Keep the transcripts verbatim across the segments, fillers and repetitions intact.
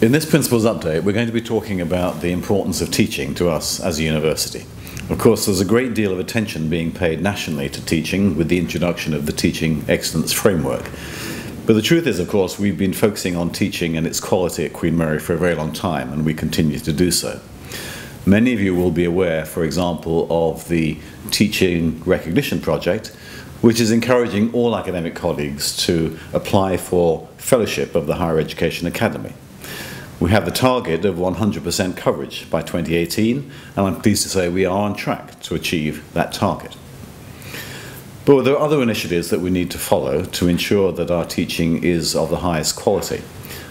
In this Principles Update, we're going to be talking about the importance of teaching to us as a university. Of course, there's a great deal of attention being paid nationally to teaching with the introduction of the Teaching Excellence Framework. But the truth is, of course, we've been focusing on teaching and its quality at Queen Mary for a very long time, and we continue to do so. Many of you will be aware, for example, of the Teaching Recognition Project, which is encouraging all academic colleagues to apply for fellowship of the Higher Education Academy. We have the target of one hundred percent coverage by twenty eighteen, and I'm pleased to say we are on track to achieve that target. But there are other initiatives that we need to follow to ensure that our teaching is of the highest quality.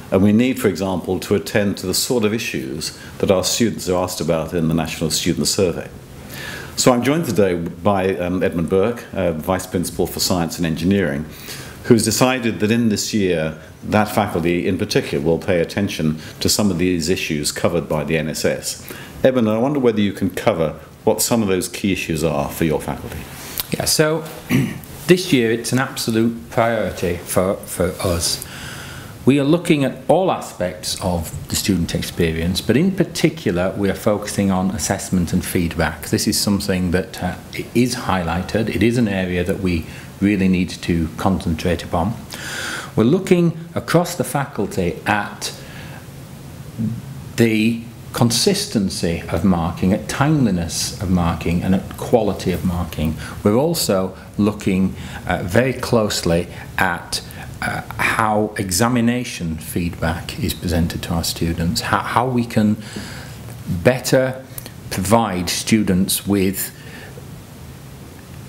And we need, for example, to attend to the sort of issues that our students are asked about in the National Student Survey. So I'm joined today by um, Edmund Burke, uh, Vice Principal for Science and Engineering, who's decided that in this year, that faculty in particular will pay attention to some of these issues covered by the N S S. Edmund, I wonder whether you can cover what some of those key issues are for your faculty. Yeah, so this year it's an absolute priority for, for us. We are looking at all aspects of the student experience, but in particular we are focusing on assessment and feedback. This is something that uh, is highlighted. It is an area that we really need to concentrate upon. We're looking across the faculty at the consistency of marking, at timeliness of marking, and at quality of marking. We're also looking uh, very closely at uh, how examination feedback is presented to our students, how, how we can better provide students with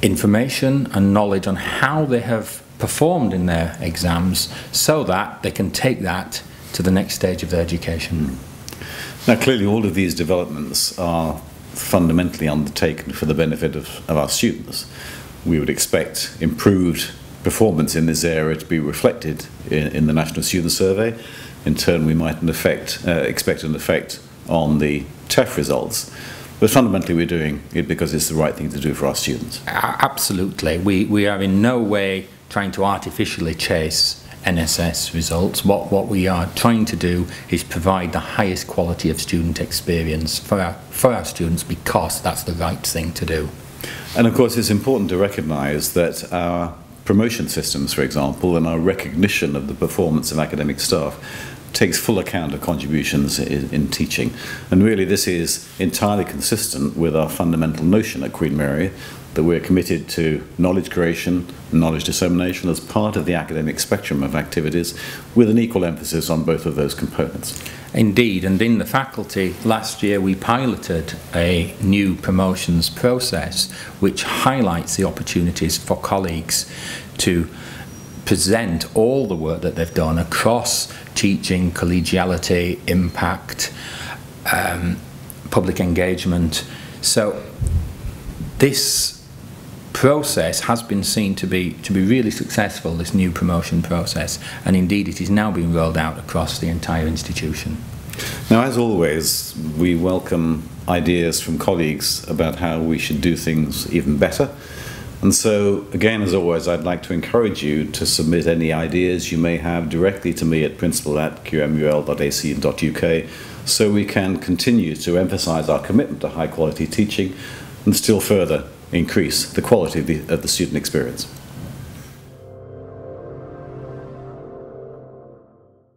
information and knowledge on how they have performed in their exams so that they can take that to the next stage of their education. Now, clearly all of these developments are fundamentally undertaken for the benefit of, of our students. We would expect improved performance in this area to be reflected in, in the National Student Survey. In turn, we might in effect, uh, expect an effect on the T E F results. But fundamentally we're doing it because it's the right thing to do for our students. Absolutely. We, we are in no way trying to artificially chase N S S results. What, what we are trying to do is provide the highest quality of student experience for our, for our students, because that's the right thing to do. And of course it's important to recognise that our promotion systems, for example, and our recognition of the performance of academic staff takes full account of contributions in, in teaching. And really this is entirely consistent with our fundamental notion at Queen Mary that we're committed to knowledge creation, knowledge dissemination as part of the academic spectrum of activities, with an equal emphasis on both of those components. Indeed, and in the faculty last year we piloted a new promotions process which highlights the opportunities for colleagues to present all the work that they've done across teaching, collegiality, impact, um, public engagement. So this process has been seen to be to be really successful, this new promotion process, and indeed it is now being rolled out across the entire institution. Now, as always, we welcome ideas from colleagues about how we should do things even better. And so, again, as always, I'd like to encourage you to submit any ideas you may have directly to me at principal at q m u l dot a c dot u k, so we can continue to emphasise our commitment to high-quality teaching and still further increase the quality of the, of the student experience.